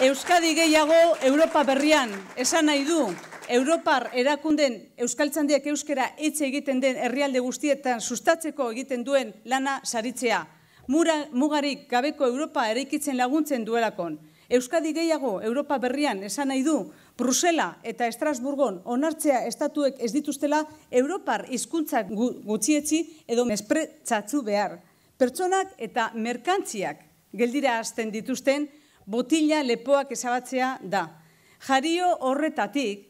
Euskadi gehiago Europa Berrian, esan nahi du, Europar erakunden Euskaltzandiak euskera etxe egiten den herrialde guztietan sustatzeko egiten duen lana saritzea. Mugarik gabeko Europa eraikitzen laguntzen duelakon. Euskadi gehiago Europa Berrian esan nahi du, Brusela eta Estrasburgon onartzea estatuek ez dituztela Europar hizkuntzak gutxietsi edo mespretzatzu behar. Pertsonak eta merkantziak geldira hasten dituzten botila lepoak ezabatzea da. Jario horretatik,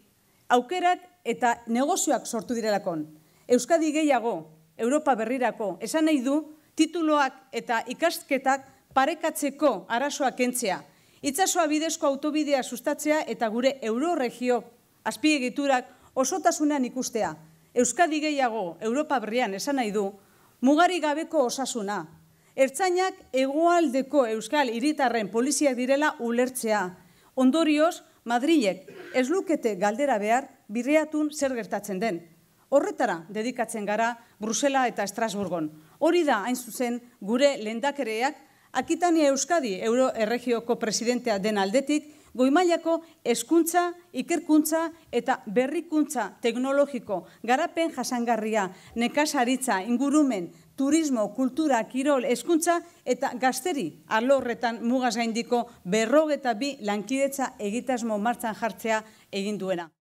aukerak eta negozioak sortu direlakon. Euskadi gehiago, Europa Berrirako, esan nahi du, tituloak eta ikasketak parekatzeko arazoak kentzea. Itsasoa bidezko autobidea sustatzea eta gure euroregio azpiegiturak osotasunean ikustea. Euskadi gehiago, Europa Berrian, esan nahi du, mugarik gabeko osasuna. Ertzainak hegoaldeko euskal hiritarren poliziak direla ulertzea. Ondorioz, Madrilek ez lukete galdera behar birriatun zer gertatzen den. Horretara dedikatzen gara Brusela eta Estrasburgon. Hori da hain zuzen gure lehendakareak Akitania Euskadi euroerregioko presidentea den aldetik Goimailako hezkuntza, ikerkuntza eta berrikuntza teknologiko, garapen jasangarria, nekazaritza, ingurumen, turismo, kultura, kirol, hezkuntza eta gazteri alorretan mugaz gaindiko 42 lankidetza egitasmo martxan jartzea egin duena.